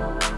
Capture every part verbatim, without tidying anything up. Bye.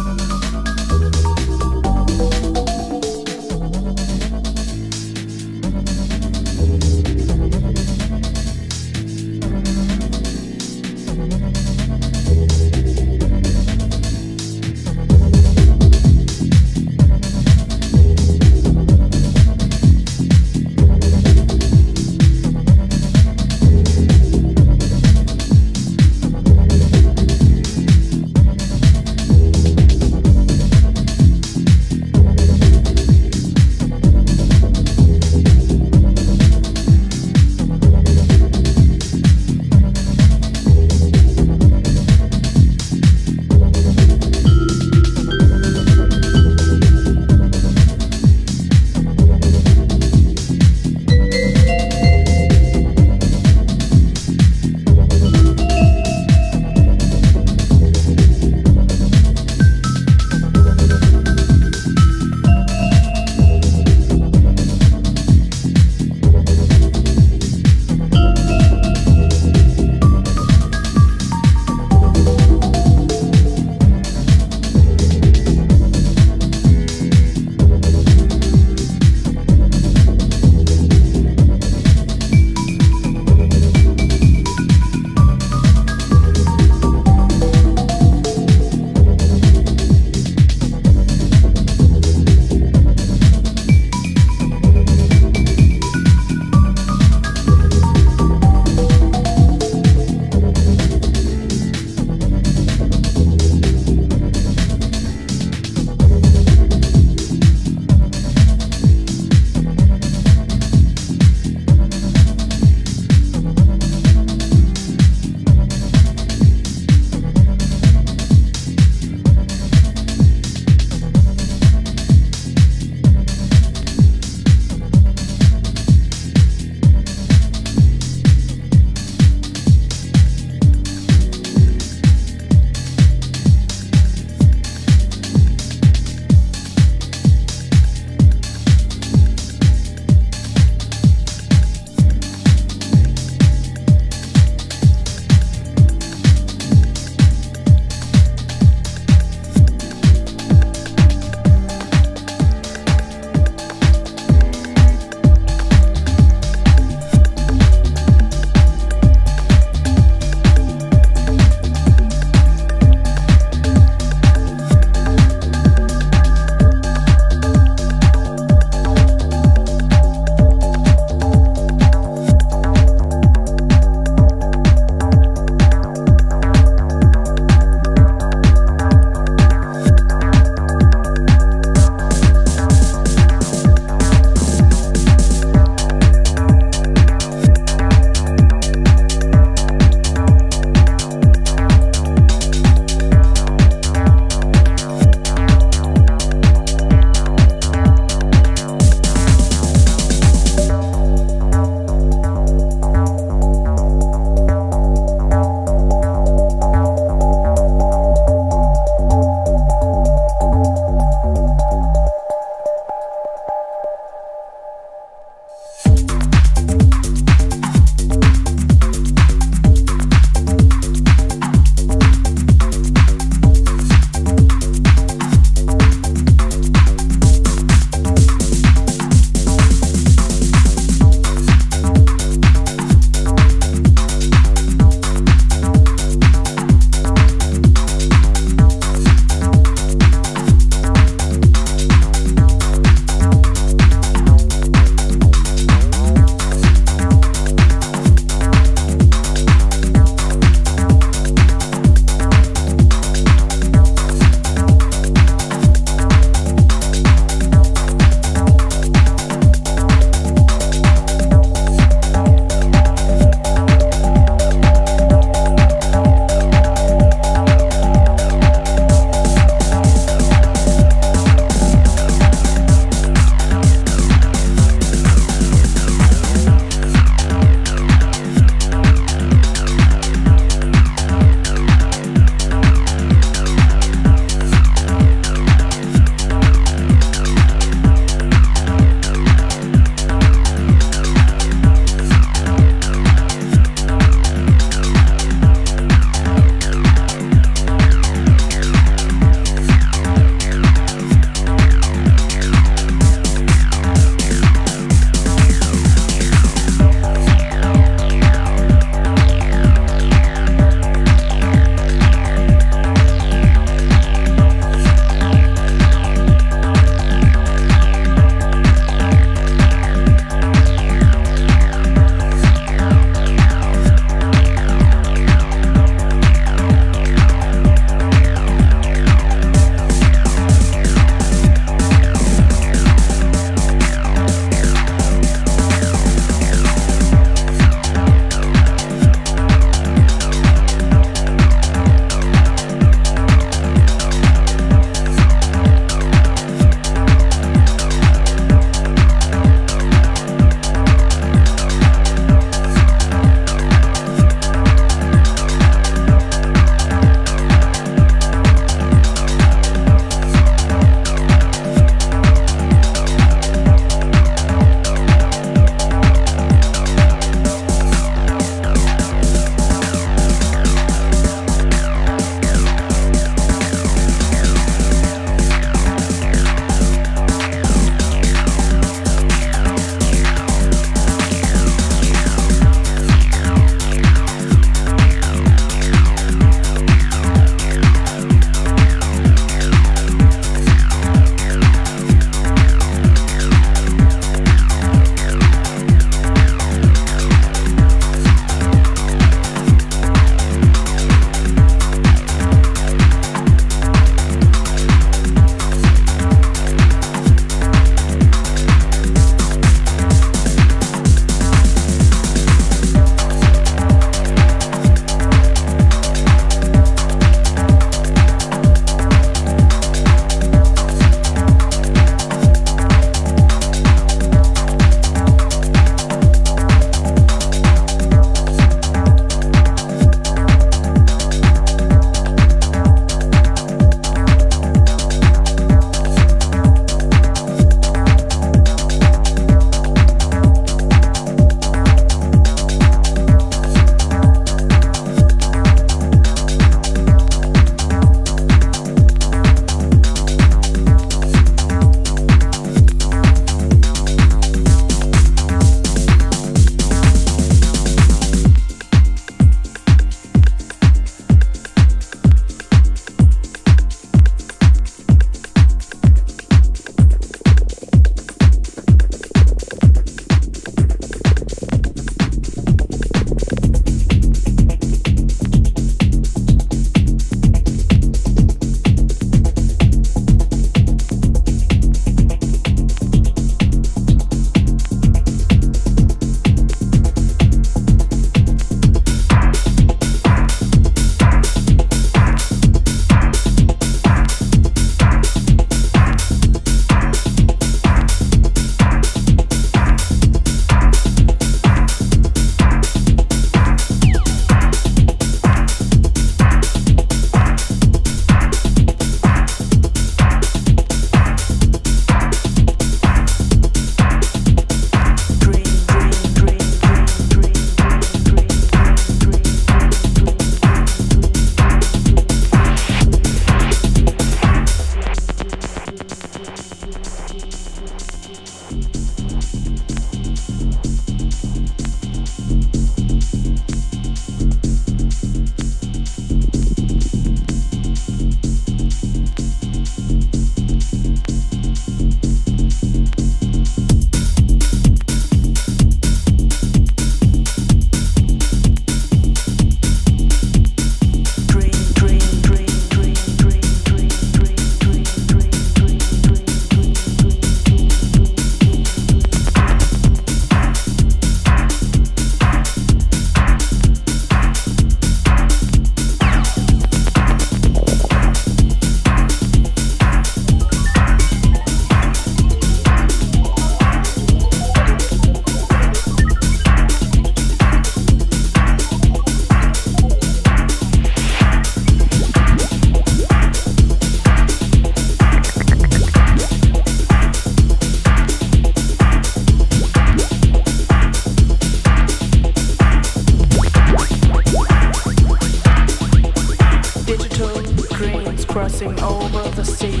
rejoicing over the sea.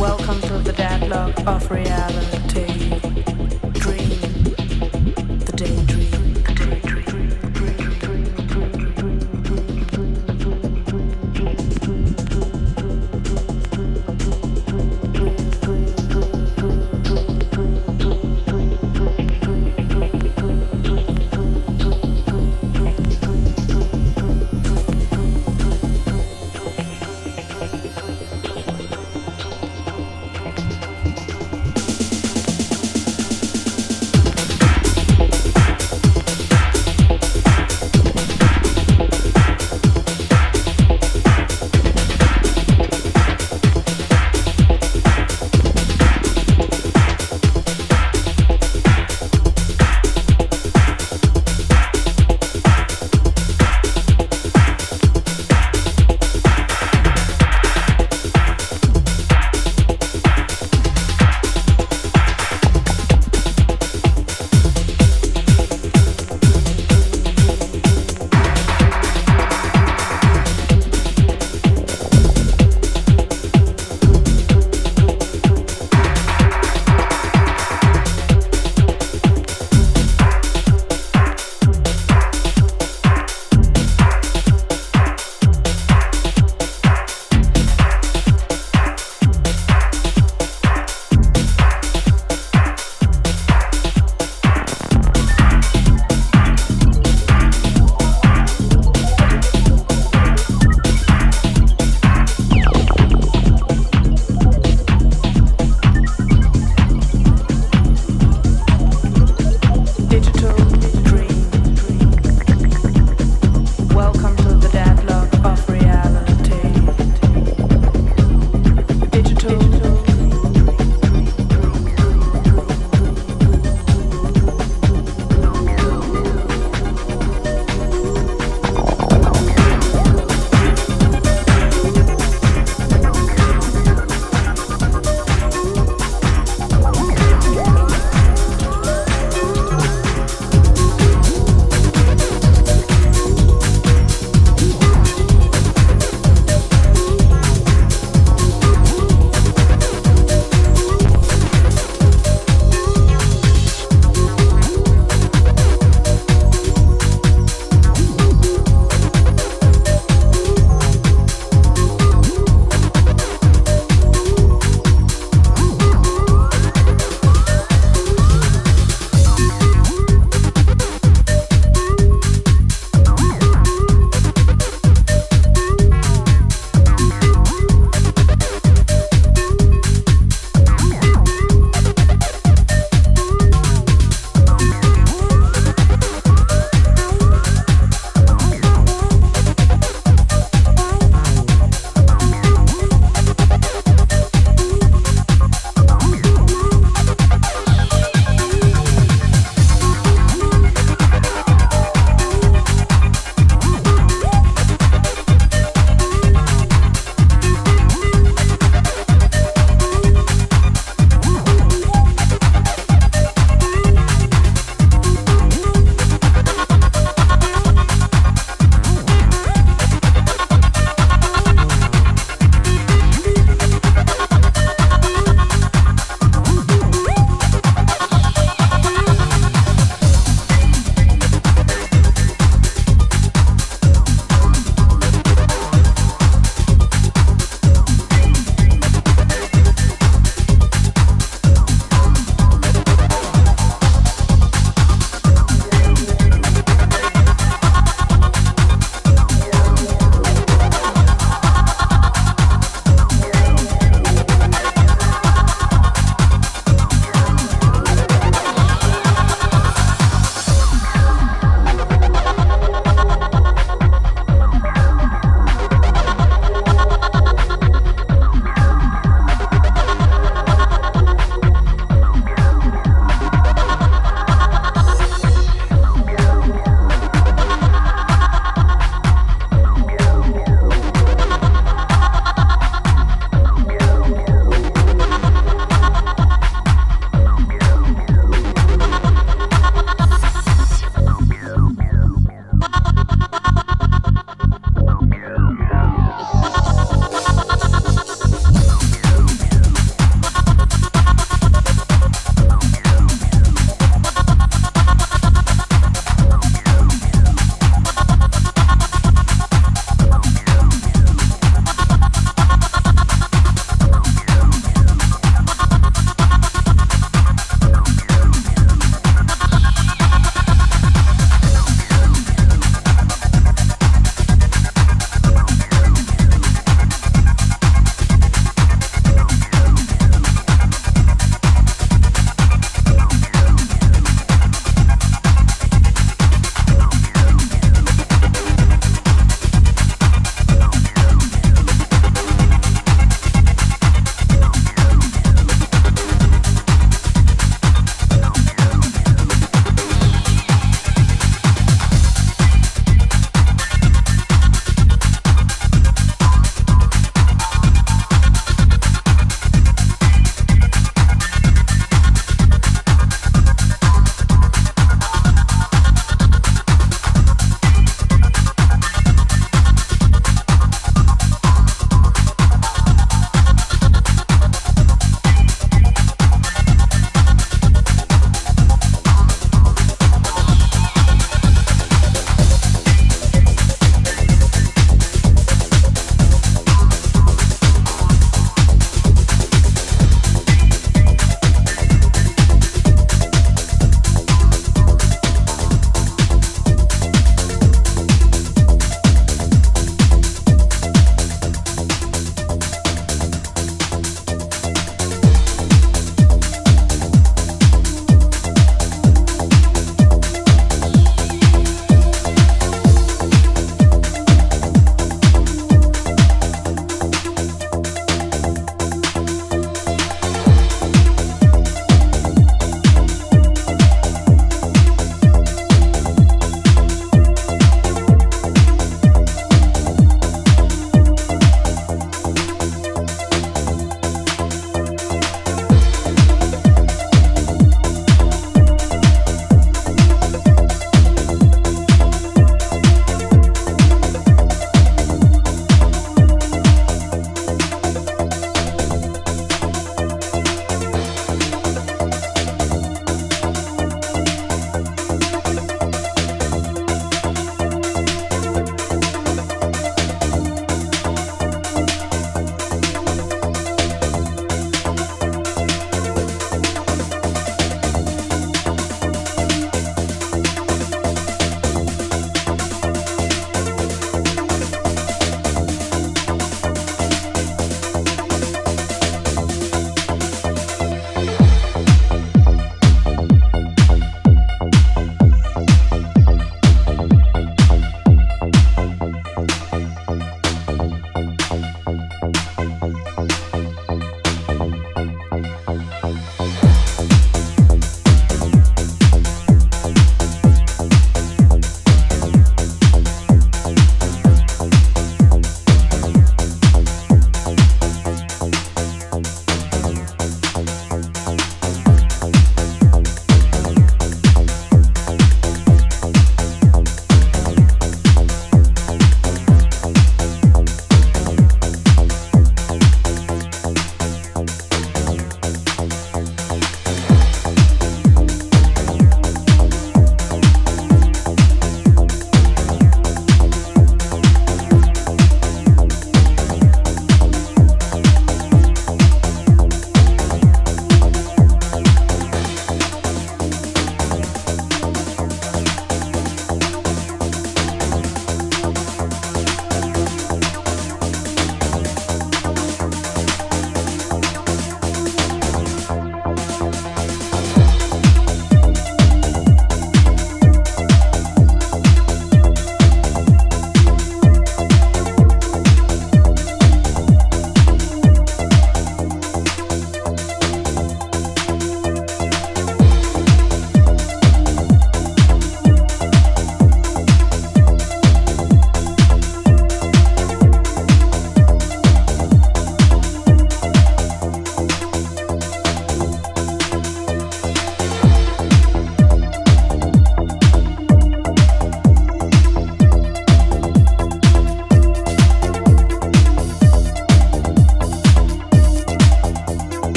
Welcome to the deadlock of reality. Dream, the daydream.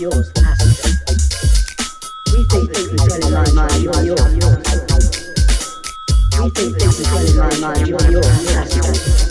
yours, passenger. We think that you're telling my mind you're yours. We think that you're telling my mind you're yours, passenger.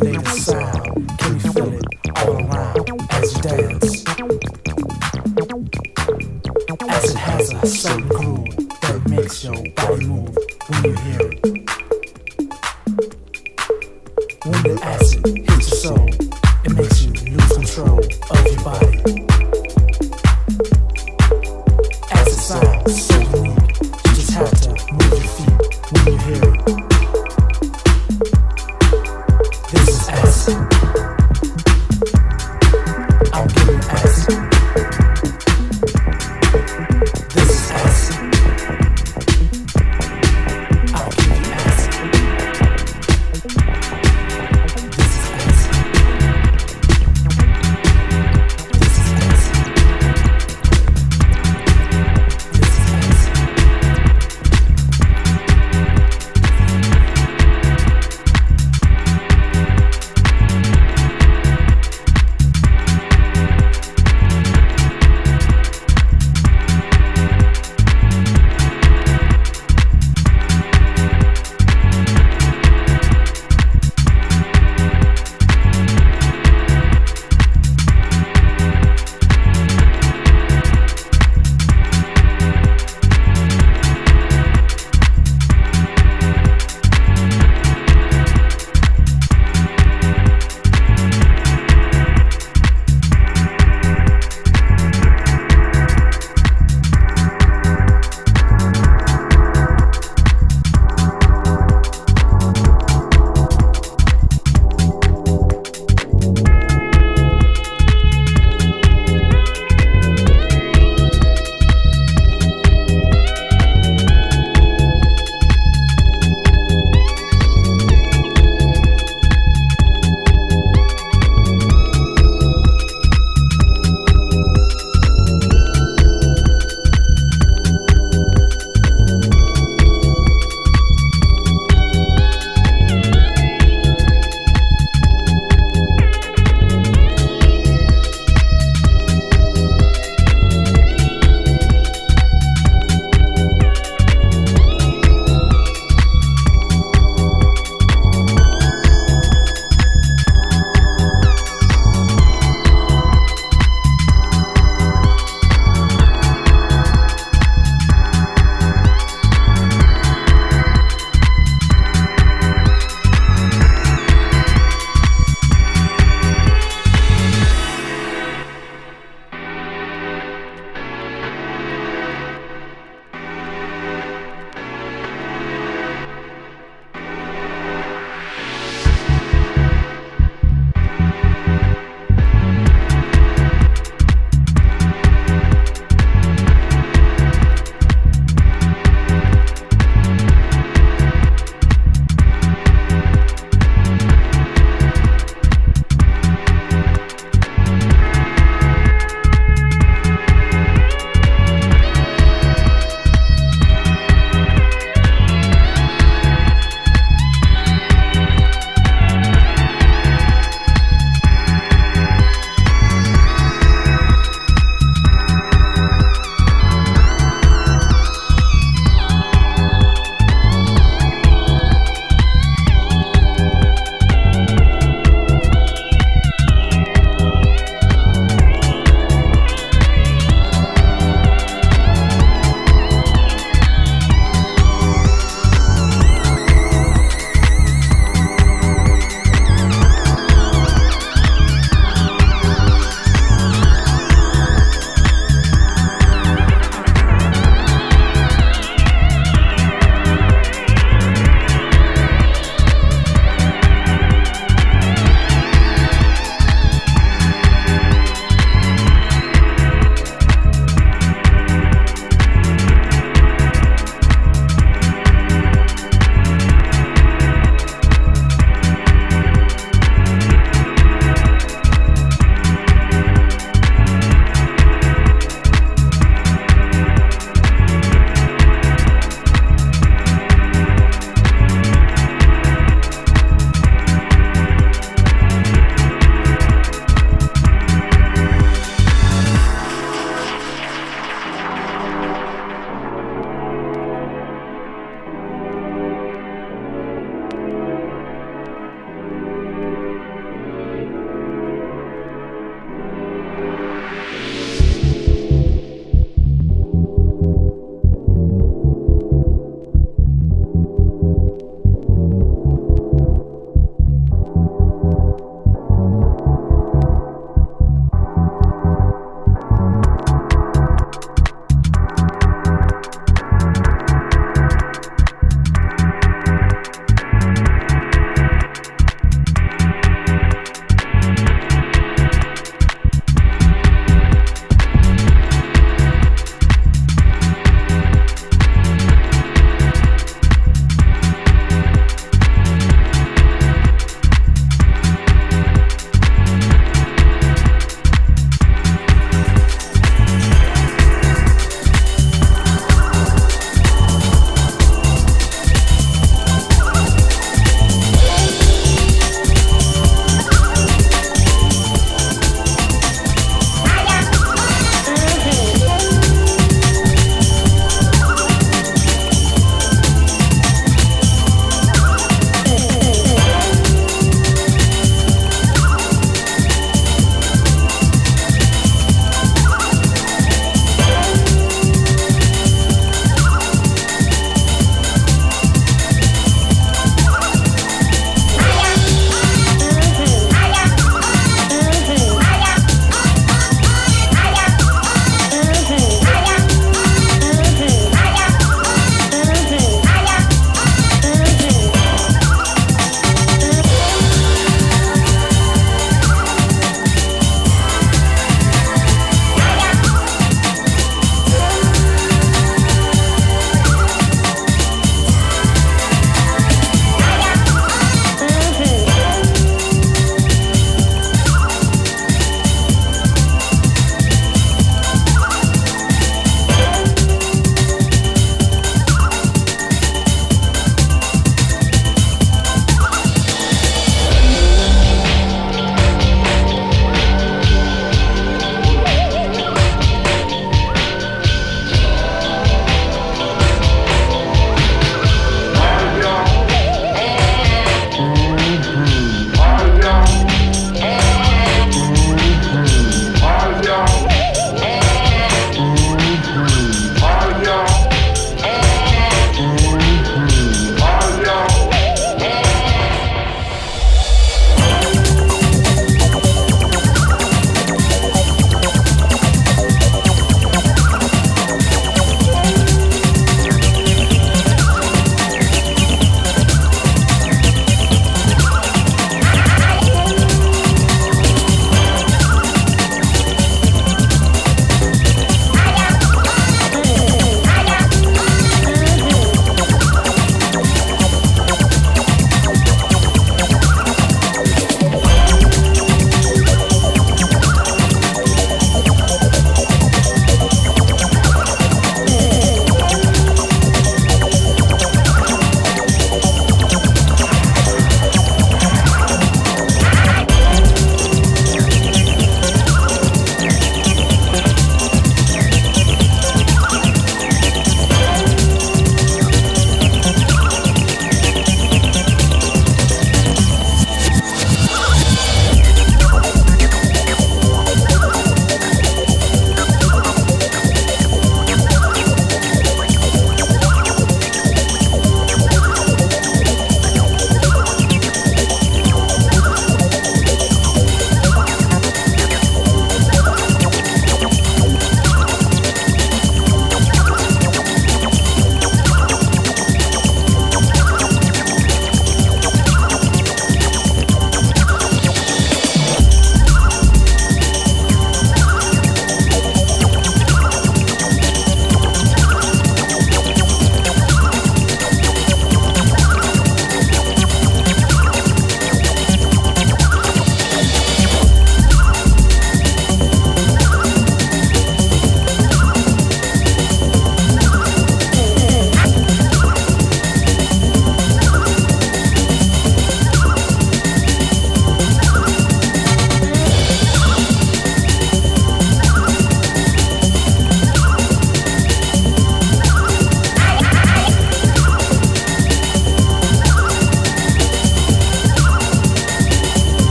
Everything is sound. Can you feel it all around as you dance? As it has a certain groove that makes your body move when you hear it. When the acid hits your soul, it makes you lose control of your body. As it sounds so unique, you just have to move your feet when you hear it. This is acid.